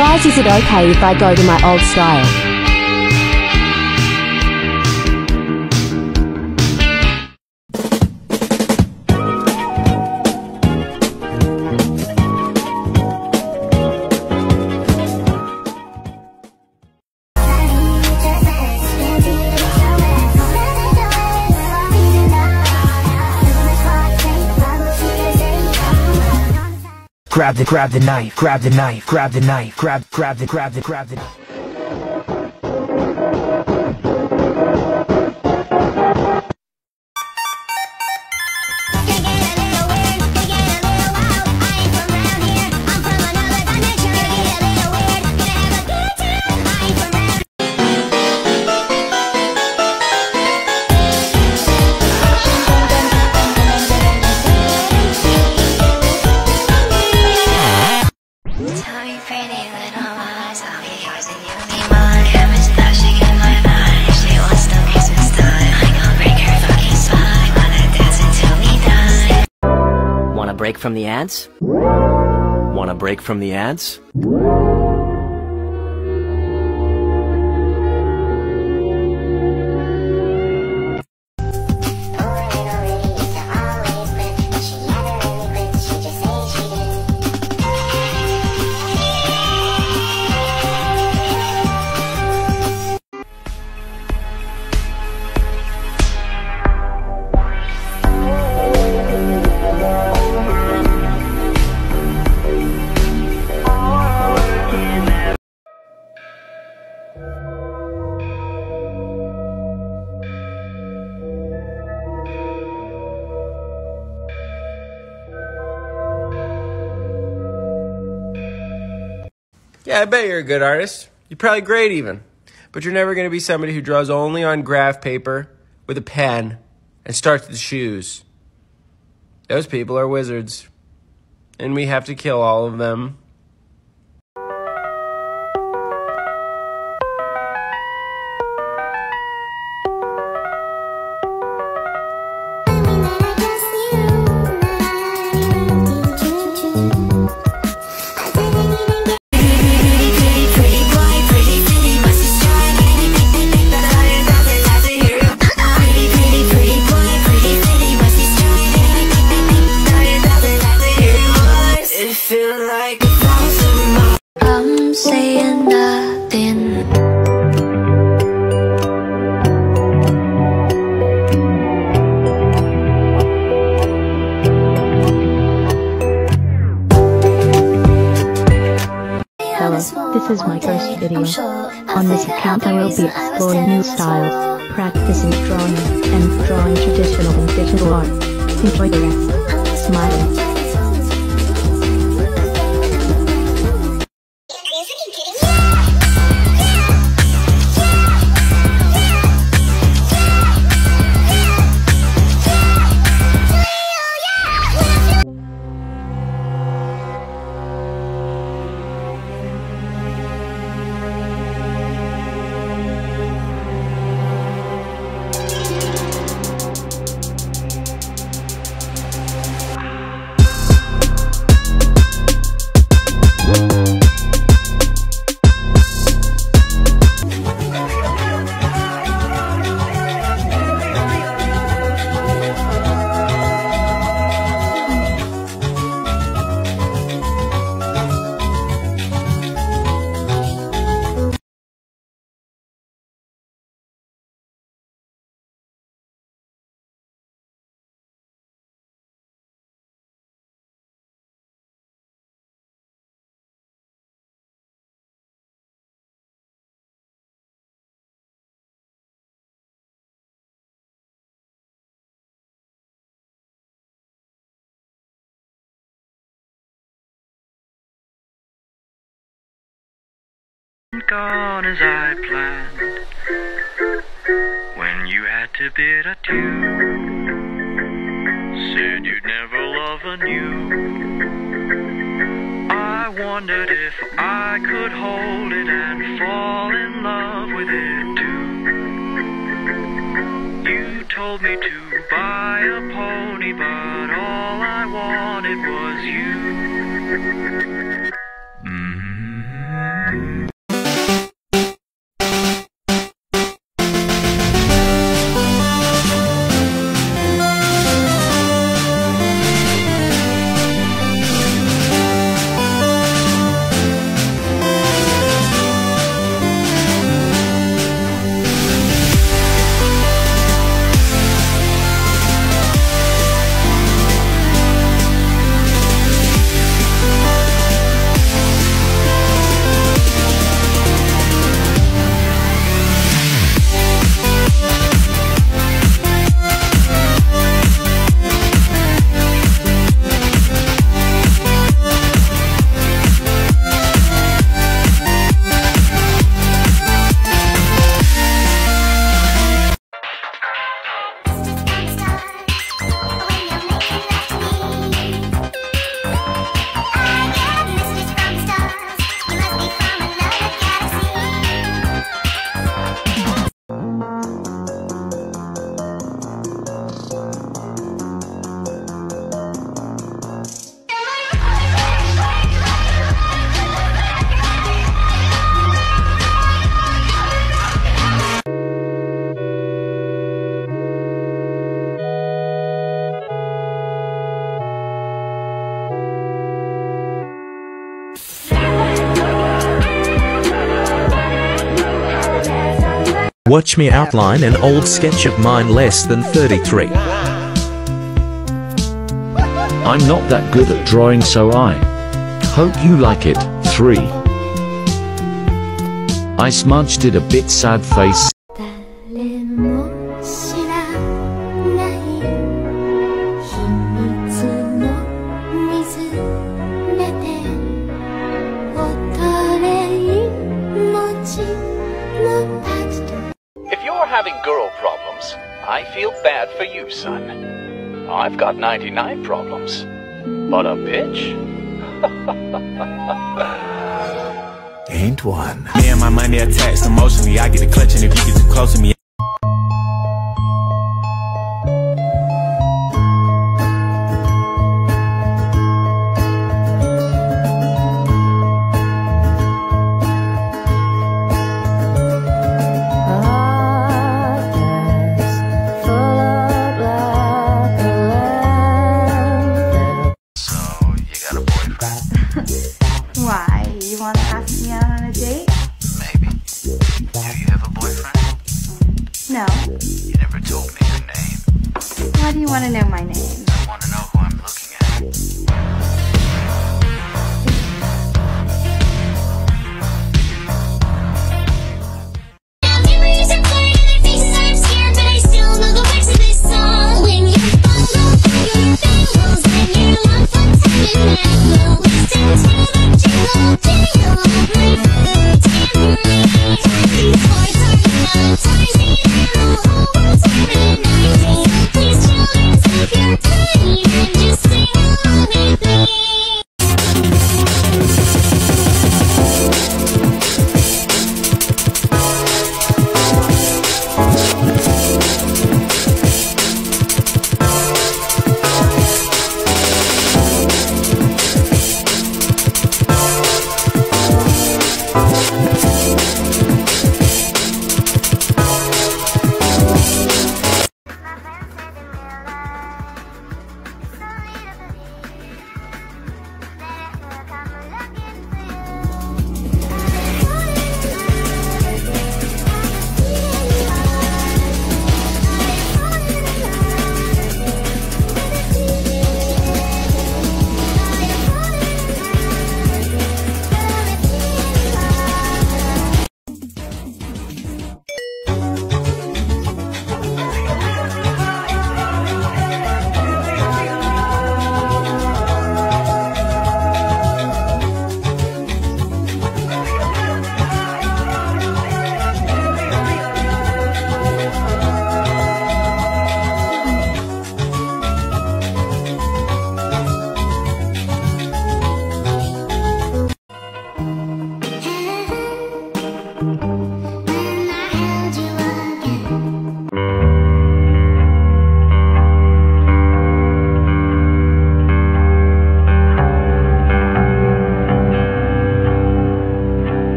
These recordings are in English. Guys, is it okay if I go to my old style? Grab the knife. Break from the ads? Wanna break from the ads? Yeah, I bet you're a good artist. You're probably great even. But you're never going to be somebody who draws only on graph paper with a pen and starts with shoes. Those people are wizards. And we have to kill all of them. I'm saying nothing. Hello, this is my first video. On this account I will be exploring new styles, practicing drawing, and drawing traditional and digital art. Enjoy the rest. Smile. Gone as I planned, when you had to bid adieu, said you'd never love anew. I wondered if I could hold it and fall in love with it too. You told me to buy a pony, but all I wanted was you. Watch me outline an old sketch of mine less than 33. I'm not that good at drawing, so I hope you like it. 3. I smudged it a bit, sad face. If you're having girl problems, I feel bad for you, son. I've got 99 problems, but a bitch? Ain't one. Me and my money attached emotionally, I get a clutch, and if you get too close to me. Why? You want to ask me out on a date? Maybe. Do you have a boyfriend? No. You never told me your name. Why do you want to know my name? I want to know who I'm looking at.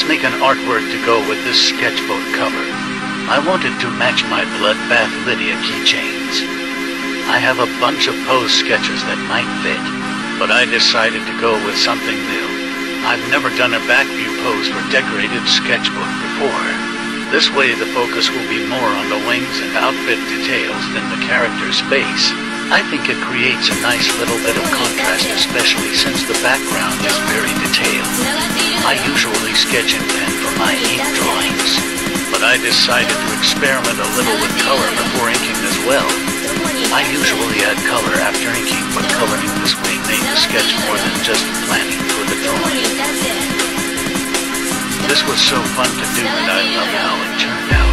Let's make an artwork to go with this sketchbook cover. I wanted to match my Bloodbath Lydia keychains. I have a bunch of pose sketches that might fit, but I decided to go with something new. I've never done a back view pose for decorated sketchbook before. This way the focus will be more on the wings and outfit details than the character's face. I think it creates a nice little bit of contrast, especially since the background is very detailed. I usually sketch in pen for my ink drawings, but I decided to experiment a little with color before inking as well. I usually add color after inking, but coloring this way made the sketch more than just planning for the drawing. This was so fun to do, and I love how it turned out.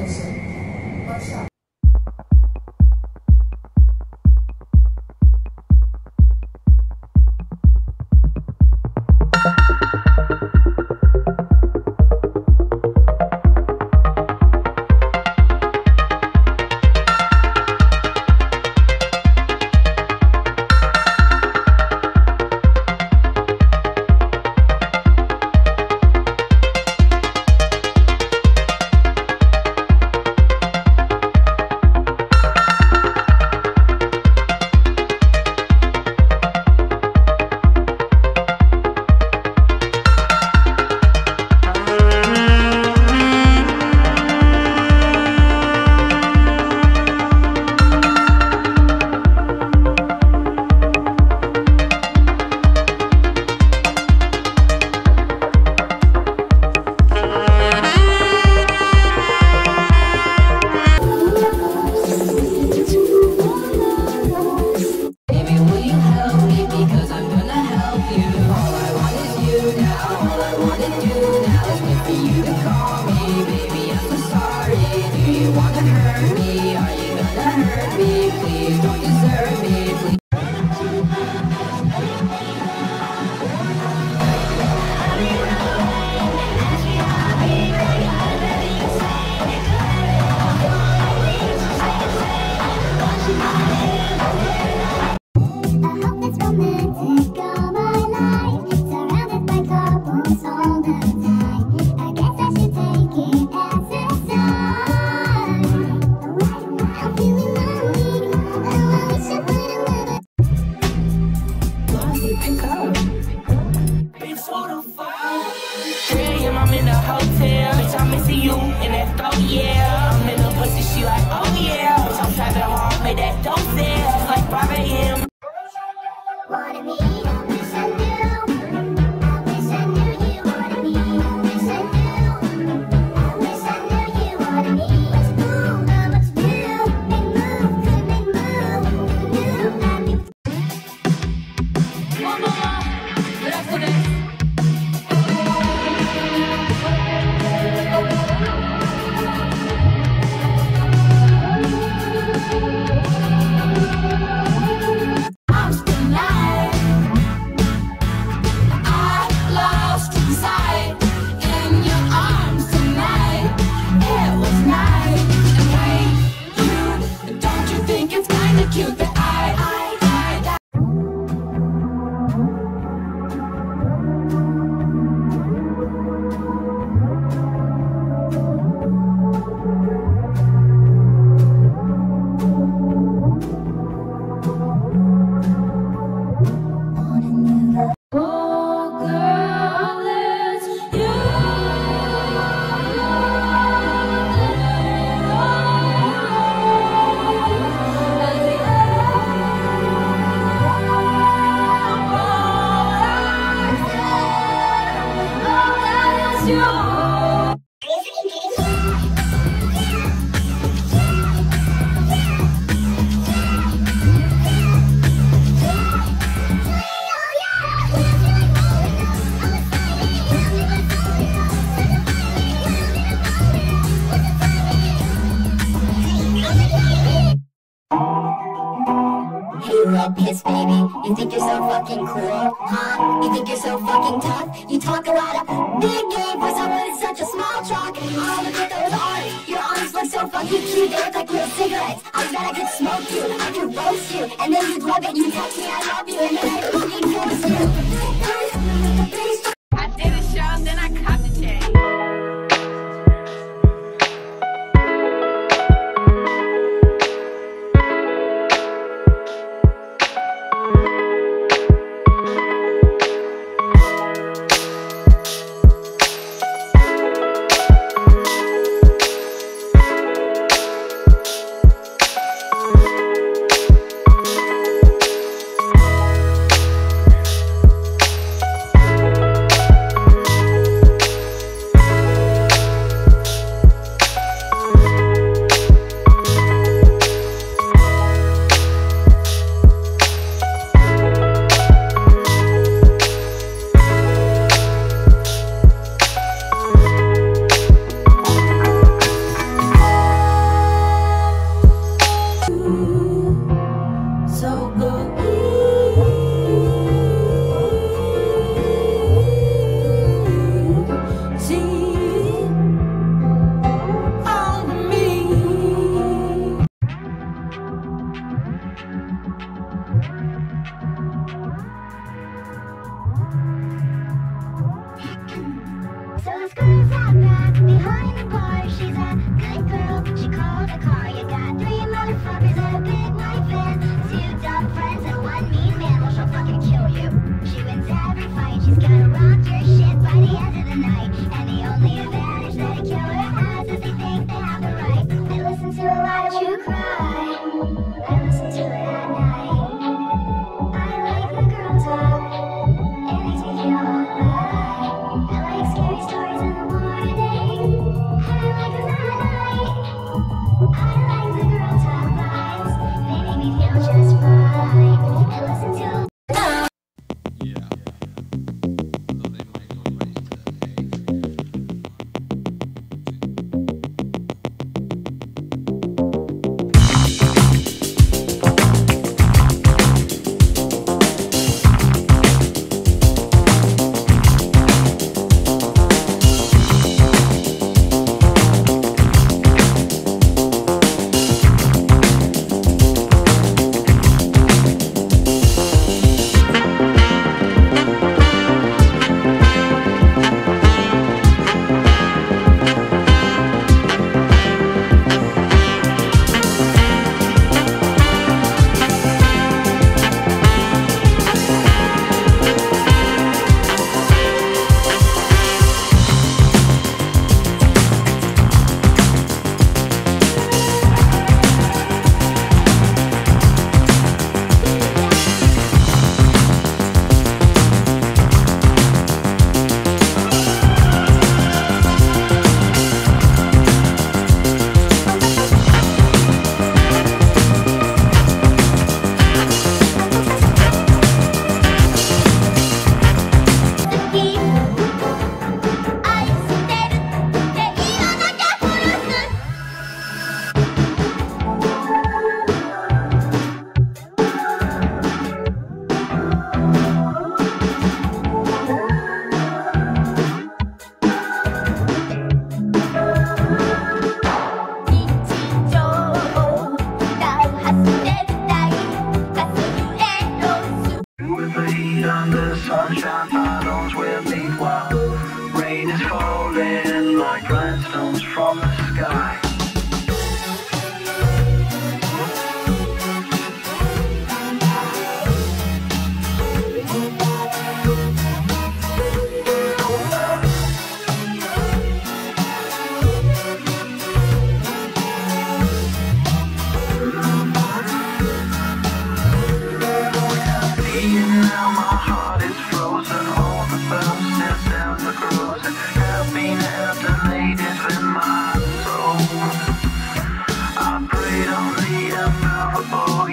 extension. Workshop. You think you're so fucking cool, huh? You think you're so fucking tough? You talk a lot of big game for someone in such a small truck. Oh, look at those arms. Your arms look so fucking cute. They look like real cigarettes. I bet I could smoke you. I could roast you. And then you'd love it. You'd text me, I love you. And then I'd fucking force you. I did a show, then I copped a chain.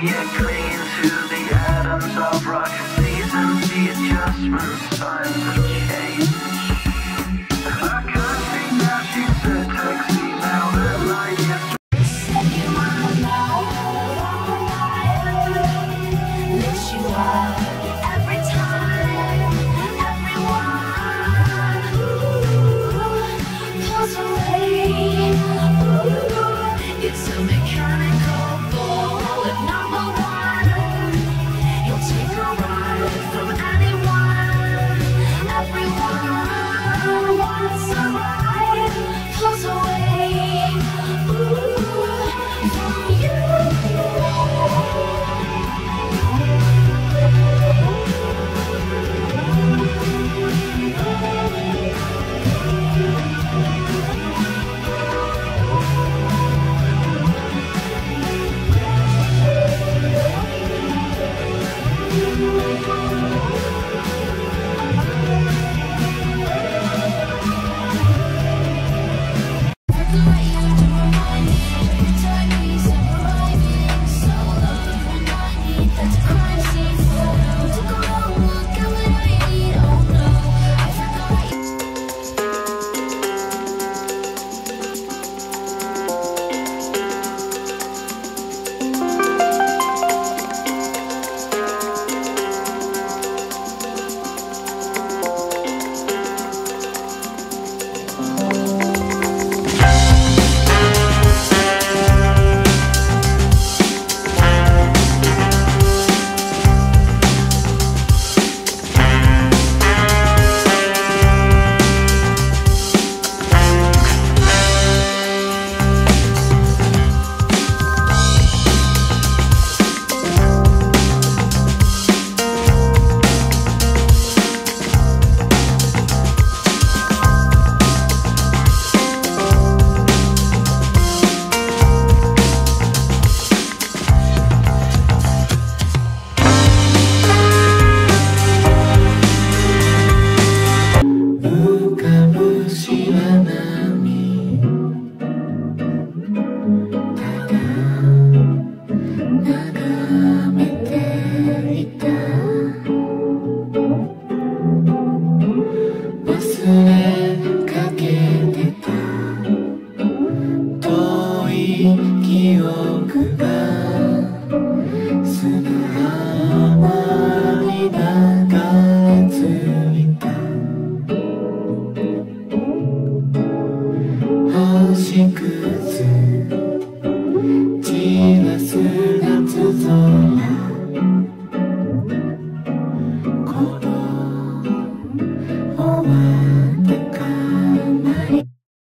Yeah.